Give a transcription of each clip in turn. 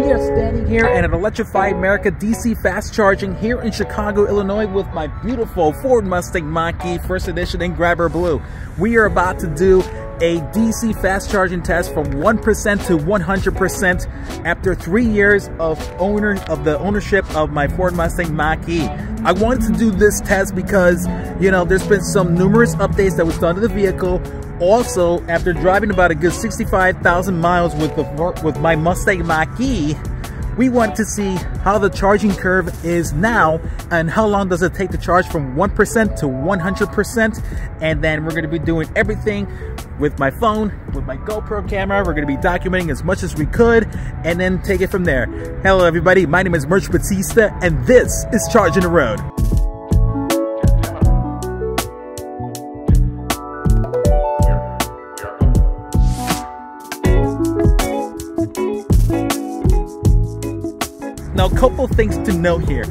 We are standing here at an Electrify America DC Fast Charging here in Chicago, Illinois with my beautiful Ford Mustang Mach-E First Edition in Grabber Blue. We are about to do a DC Fast Charging test from 1% to 100% after 3 years of the ownership of my Ford Mustang Mach-E. I wanted to do this test because, you know, there's been some numerous updates that was done to the vehicle. Also, after driving about a good 65,000 miles with my Mustang Mach-E, we want to see how the charging curve is now and how long does it take to charge from 1% to 100%. And then we're going to be doing everything with my phone, with my GoPro camera. We're going to be documenting as much as we could and then take it from there. Hello everybody, my name is Merch Batista and this is Charging the Road. Now, a couple things to note here.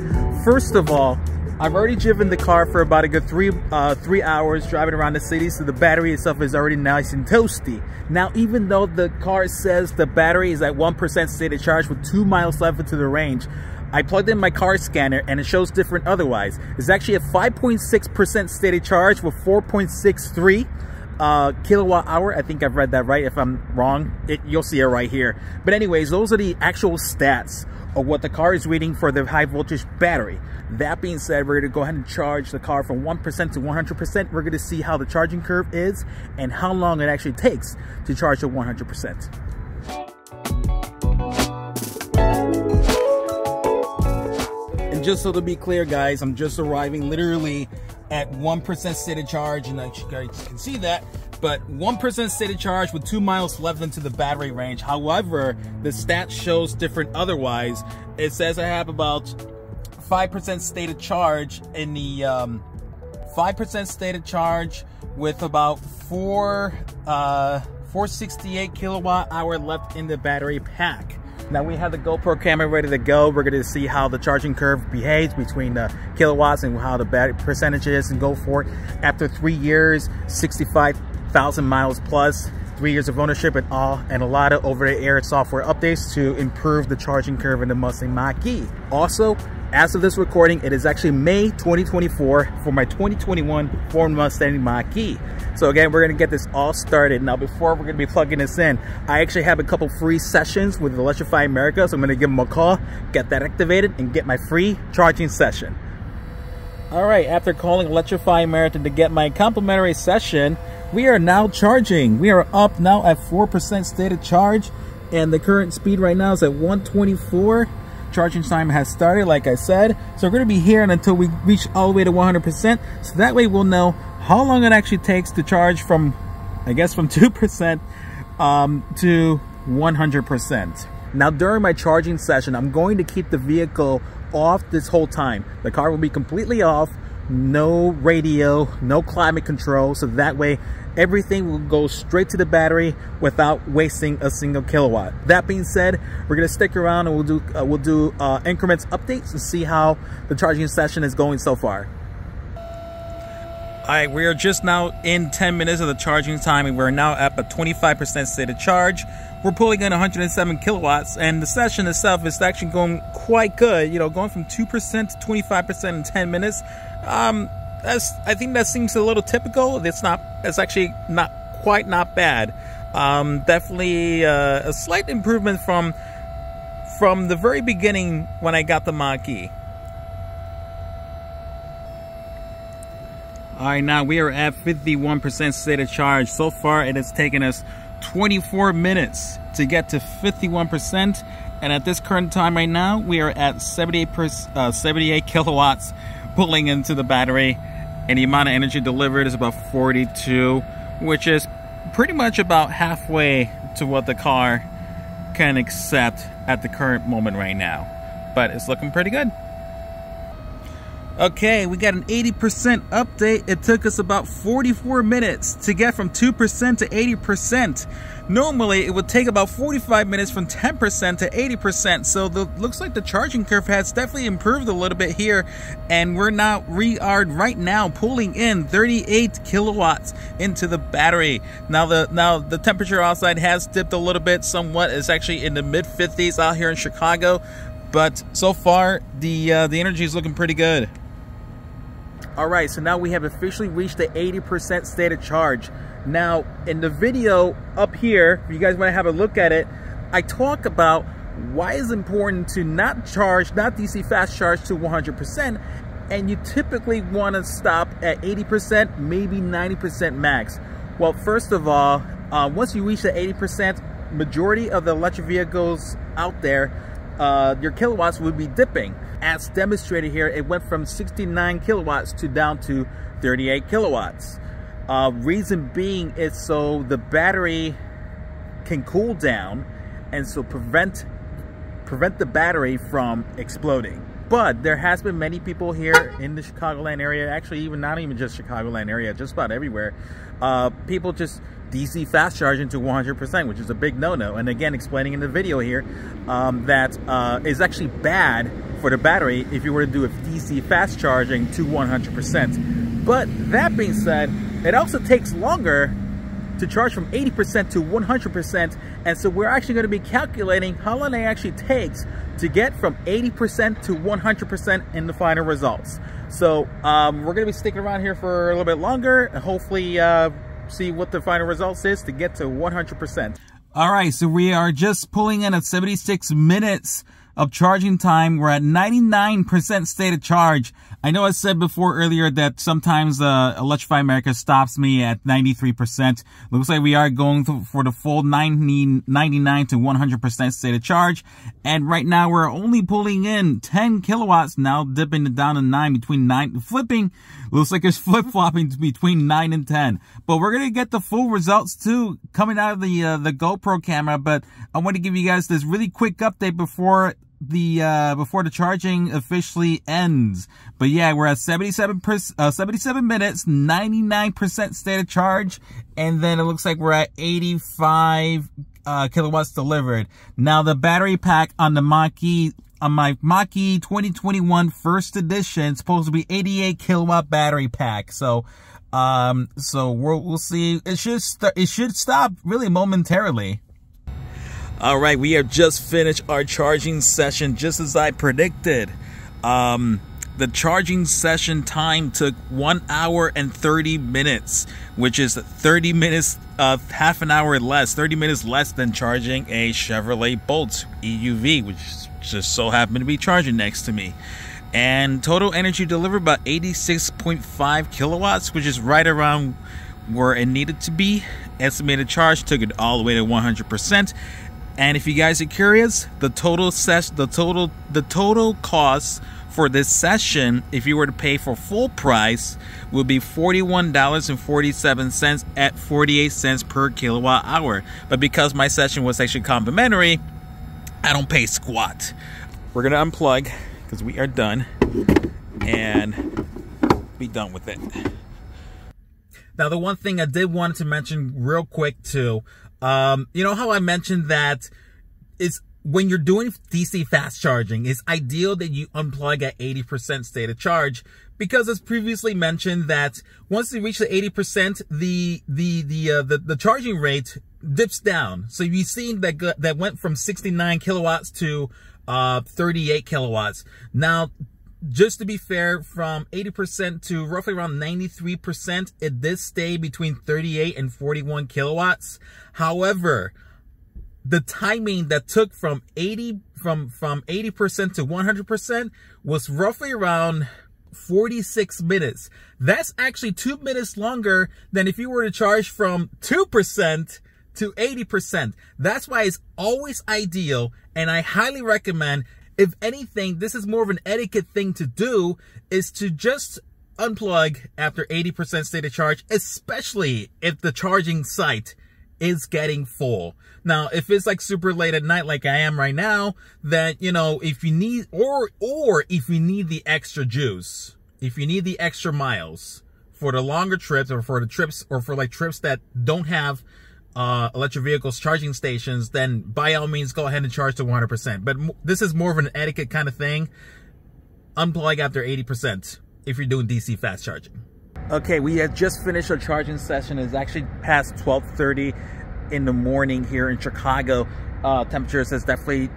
First of all, I've already driven the car for about a good three hours driving around the city, so the battery itself is already nice and toasty. Now, even though the car says the battery is at 1% state of charge with 2 miles left into the range, I plugged in my car scanner and it shows different otherwise. It's actually a 5.6% state of charge with 4.63. Kilowatt hour. I think I've read that right. If I'm wrong, you'll see it right here. But anyways, those are the actual stats of what the car is reading for the high voltage battery. That being said, we're going to go ahead and charge the car from 1% to 100%. We're going to see how the charging curve is and how long it actually takes to charge to 100%. And just so to be clear, guys, I'm just arriving literally at 1% state of charge, and you guys can see that, but 1% state of charge with 2 miles left into the battery range. However, the stat shows different otherwise. It says I have about 5% state of charge in the 5% state of charge with about 468 kilowatt hour left in the battery pack. Now we have the GoPro camera ready to go. We're gonna see how the charging curve behaves between the kilowatts and how the battery percentage is and go for it. After 3 years, 65,000 miles plus, 3 years of ownership and all, and a lot of over-the-air software updates to improve the charging curve in the Mustang Mach-E. Also, as of this recording, it is actually May 2024 for my 2021 Ford Mustang Mach-E. So again, we're going to get this all started. Now, before we're going to be plugging this in, I actually have a couple free sessions with Electrify America. So I'm going to give them a call, get that activated, and get my free charging session. All right, after calling Electrify America to get my complimentary session, we are now charging. We are up now at 4% state of charge, and the current speed right now is at 124. Charging time has started, like I said. So we're going to be here until we reach all the way to 100%. So that way we'll know how long it actually takes to charge from, I guess, from 2% to 100%. Now, during my charging session, I'm going to keep the vehicle off this whole time. The car will be completely off, no radio, no climate control. So that way everything will go straight to the battery without wasting a single kilowatt. That being said, we're gonna stick around and we'll do increments updates and see how the charging session is going so far. All right, we are just now in 10 minutes of the charging time, and we're now at a 25% state of charge. We're pulling in 107 kilowatts, and the session itself is actually going quite good. You know, going from 2% to 25% in 10 minutes. I think that seems a little typical. It's actually not bad. Definitely a slight improvement from the very beginning when I got the Mach-E. All right, now we are at 51% state of charge. So far, it has taken us 24 minutes to get to 51%. And at this current time right now, we are at 78 kilowatts pulling into the battery. And the amount of energy delivered is about 42, which is pretty much about halfway to what the car can accept at the current moment right now. But it's looking pretty good. Okay, we got an 80% update. It took us about 44 minutes to get from 2% to 80%. Normally, it would take about 45 minutes from 10% to 80%. So, looks like the charging curve has definitely improved a little bit here. And we are right now pulling in 38 kilowatts into the battery. Now the temperature outside has dipped a little bit somewhat. It's actually in the mid-50s out here in Chicago. But so far, the energy is looking pretty good. Alright, so now we have officially reached the 80% state of charge. Now, in the video up here, if you guys want to have a look at it, I talk about why it's important to not DC fast charge to 100%, and you typically want to stop at 80%, maybe 90% max. Well, first of all, once you reach the 80%, majority of the electric vehicles out there, your kilowatts would be dipping. As demonstrated here, it went from 69 kilowatts to down to 38 kilowatts. Reason being is so the battery can cool down and so prevent the battery from exploding. But there has been many people here in the Chicagoland area, actually even not even just Chicagoland area, just about everywhere, people just DC fast charging to 100%, which is a big no-no. And again, explaining in the video here that is actually bad for the battery if you were to do a DC fast charging to 100%. But that being said, it also takes longer to charge from 80% to 100%. And so we're actually going to be calculating how long it actually takes to get from 80% to 100% in the final results. So we're going to be sticking around here for a little bit longer and hopefully see what the final results is to get to 100%. All right, so we are just pulling in at 76 minutes of charging time. We're at 99% state of charge. I know I said before earlier that sometimes Electrify America stops me at 93%. Looks like we are going for the full 99 to 100% state of charge. And right now we're only pulling in 10 kilowatts, now dipping it down to 9, between 9, flipping. Looks like it's flip-flopping between 9 and 10. But we're going to get the full results too, coming out of the GoPro camera. But I want to give you guys this really quick update before the charging officially ends. But yeah, we're at 77 minutes, 99% state of charge, and then it looks like we're at 85 kilowatts delivered. Now the battery pack on the Mach-E, on my Mach-E 2021 first edition, it's supposed to be 88 kilowatt battery pack. So we'll see. It should stop really momentarily. All right, we have just finished our charging session, just as I predicted. The charging session time took 1 hour and 30 minutes, which is 30 minutes, half an hour less, 30 minutes less than charging a Chevrolet Bolt EUV, which just so happened to be charging next to me. And total energy delivered about 86.5 kilowatts, which is right around where it needed to be. Estimated charge took it all the way to 100%. And if you guys are curious, the total cost for this session, if you were to pay for full price, would be $41.47 at 48 cents per kilowatt hour. But because my session was actually complimentary, I don't pay squat. We're gonna unplug because we are done and be done with it. Now, the one thing I did want to mention real quick too, you know how I mentioned that it's when you're doing DC fast charging, it's ideal that you unplug at 80% state of charge, because as previously mentioned that once you reach the 80%, the charging rate dips down. So you've seen that went from 69 kilowatts to 38 kilowatts. Now, just to be fair, from 80% to roughly around 93%, it did stay between 38 and 41 kilowatts. However, the timing that took from 80% to 100% was roughly around 46 minutes. That's actually 2 minutes longer than if you were to charge from 2% to 80%. That's why it's always ideal, and I highly recommend. If anything, this is more of an etiquette thing to do, is to just unplug after 80% state of charge, especially if the charging site is getting full. Now, if it's like super late at night like I am right now, then, you know, if you need the extra juice, if you need the extra miles for the longer trips or for the trips or for like trips that don't have electric vehicles charging stations, then by all means go ahead and charge to 100%. But this is more of an etiquette kind of thing. Unplug after 80% if you're doing DC fast charging. Okay, we have just finished our charging session. It's actually past 12:30 in the morning here in Chicago. Temperatures has definitely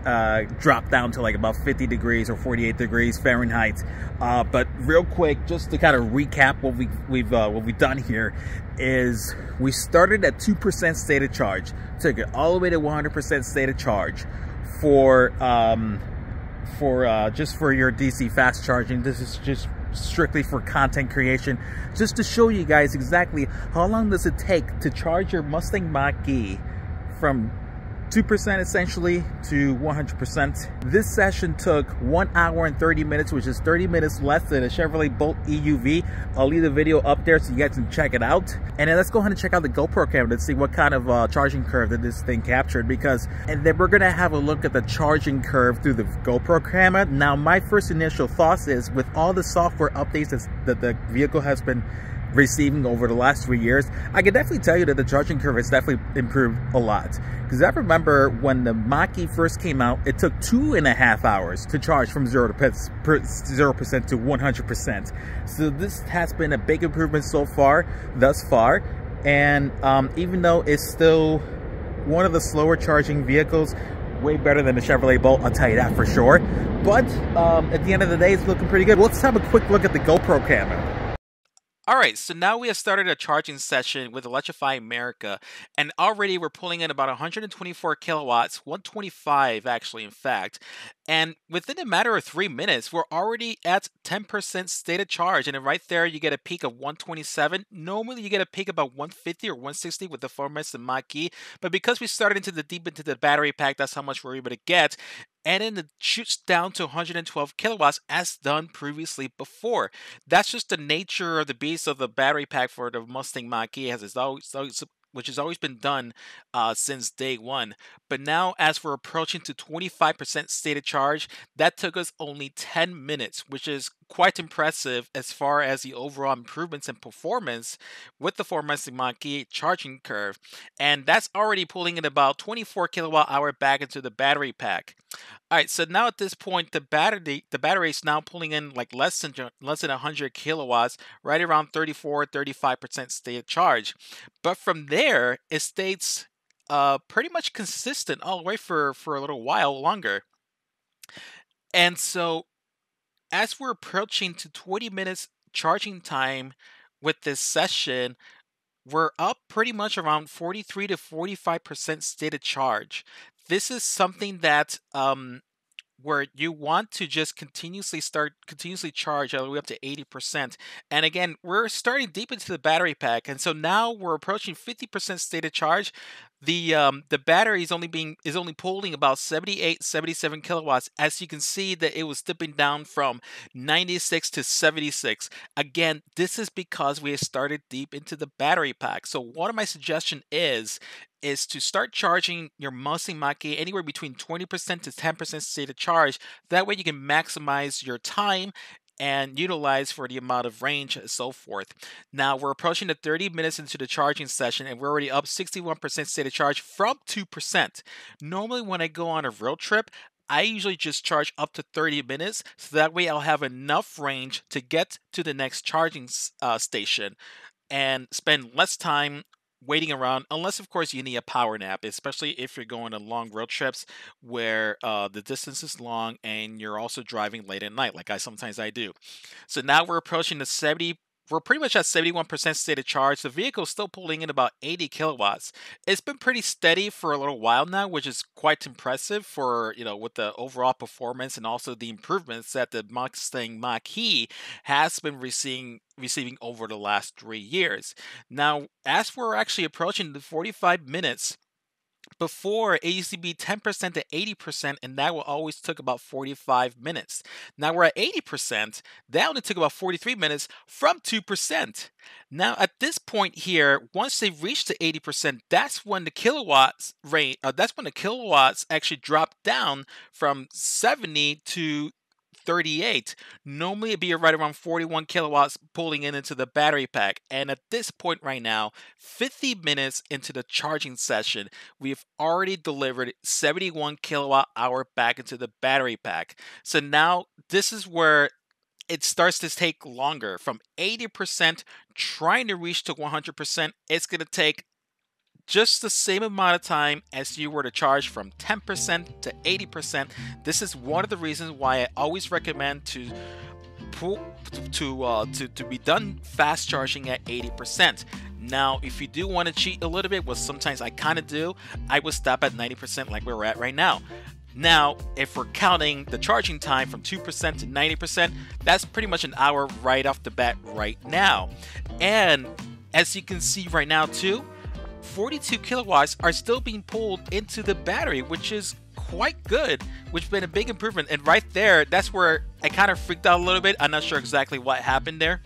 dropped down to like about 50 degrees or 48 degrees Fahrenheit. But real quick, just to kind of recap what we've done here is we started at 2% state of charge, took it all the way to 100% state of charge for your DC fast charging. This is just strictly for content creation, just to show you guys exactly how long does it take to charge your Mustang Mach-E from 2% essentially to 100%. This session took 1 hour and 30 minutes, which is 30 minutes less than a Chevrolet Bolt EUV. I'll leave the video up there so you guys can check it out. And then let's go ahead and check out the GoPro camera to see what kind of charging curve that this thing captured, because, and then we're gonna have a look at the charging curve through the GoPro camera. Now, my first initial thoughts is with all the software updates that the vehicle has been receiving over the last 3 years, I can definitely tell you that the charging curve has definitely improved a lot. Because I remember when the Mach-E first came out, it took 2.5 hours to charge from 0% to 100%. So this has been a big improvement so far, thus far. And even though it's still one of the slower charging vehicles, way better than the Chevrolet Bolt, I'll tell you that for sure. But at the end of the day, it's looking pretty good. Let's have a quick look at the GoPro camera. Alright, so now we have started a charging session with Electrify America, and already we're pulling in about 124 kilowatts, 125 actually in fact, and within a matter of 3 minutes, we're already at 10% state of charge, and right there you get a peak of 127. Normally you get a peak about 150 or 160 with the Ford Mustang Mach-E, but because we started into the deep into the battery pack, that's how much we're able to get. And then it shoots down to 112 kilowatts as done previously before. That's just the nature of the beast of the battery pack for the Mustang Mach-E, which has always been done since day one. But now as we're approaching to 25% state of charge, that took us only 10 minutes, which is quite impressive as far as the overall improvements in performance with the Ford Mustang Mach-E charging curve. And that's already pulling in about 24 kilowatt hour back into the battery pack. All right, so now at this point, the battery is now pulling in like less than 100 kilowatts, right around 34, 35% state of charge. But from there, it stays pretty much consistent all the way for a little while longer. And so as we're approaching to 20 minutes charging time with this session, we're up pretty much around 43 to 45% state of charge. This is something that where you want to just continuously charge all the way up to 80%. And again, we're starting deep into the battery pack, and so now we're approaching 50% state of charge. The battery is only pulling about 78, 77 kilowatts. As you can see that it was dipping down from 96 to 76. Again, this is because we have started deep into the battery pack. So one of my suggestion is to start charging your Mustang Mach-E anywhere between 20% to 10% state of charge. That way you can maximize your time and utilize for the amount of range and so forth. Now we're approaching the 30 minutes into the charging session, and we're already up 61% state of charge from 2%. Normally when I go on a road trip, I usually just charge up to 30 minutes, so that way I'll have enough range to get to the next charging station and spend less time waiting around, unless of course you need a power nap, especially if you're going on long road trips where the distance is long and you're also driving late at night, like I sometimes do. So now we're approaching the 70. We're pretty much at 71% state of charge. The vehicle's still pulling in about 80 kilowatts. It's been pretty steady for a little while now, which is quite impressive for, you know, with the overall performance and also the improvements that the Mustang Mach-E has been receiving over the last 3 years. Now, as we're actually approaching the 45 minutes, before, it used to be 10% to 80%, and that will always took about 45 minutes. Now we're at 80%. That only took about 43 minutes from 2%. Now at this point here, once they reach the 80%, that's when the kilowatts rate. That's when the kilowatts actually dropped down from 70 to 38. Normally it'd be right around 41 kilowatts pulling in into the battery pack. And at this point right now, 50 minutes into the charging session, we've already delivered 71 kilowatt hour back into the battery pack. So now this is where it starts to take longer. From 80% trying to reach to 100%, it's going to take just the same amount of time as you were to charge from 10% to 80%. This is one of the reasons why I always recommend to be done fast charging at 80%. Now, if you do want to cheat a little bit, which sometimes I kind of do, I will stop at 90% like we're at right now. Now, if we're counting the charging time from 2% to 90%, that's pretty much an hour right off the bat right now. And as you can see right now too, 42 kilowatts are still being pulled into the battery, which is quite good, which has been a big improvement. And right there, that's where I kind of freaked out a little bit. I'm not sure exactly what happened there.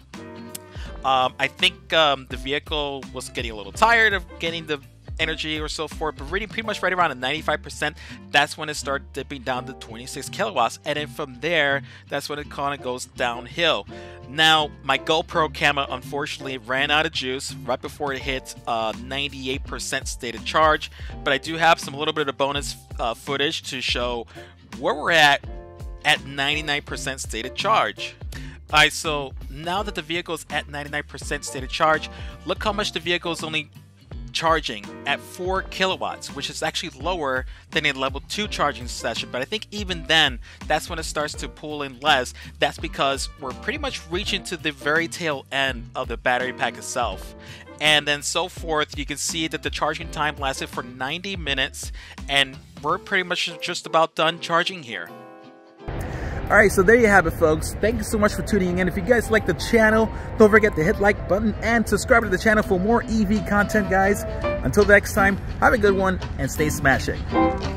I think the vehicle was getting a little tired of getting the energy or so forth, but really pretty much right around at 95%, that's when it started dipping down to 26 kilowatts. And then from there, that's when it kind of goes downhill. Now, my GoPro camera unfortunately ran out of juice right before it hit 98% state of charge, but I do have some little bit of bonus footage to show where we're at 99% state of charge. Alright, so now that the vehicle is at 99% state of charge, look how much the vehicle is only charging at 4 kilowatts, which is actually lower than a level 2 charging session. But I think even then, that's when it starts to pull in less. That's because we're pretty much reaching to the very tail end of the battery pack itself. And then so forth, you can see that the charging time lasted for 90 minutes and we're pretty much just about done charging here. Alright, so there you have it, folks. Thank you so much for tuning in. If you guys like the channel, don't forget to hit like button and subscribe to the channel for more EV content, guys. Until next time, have a good one and stay smashing.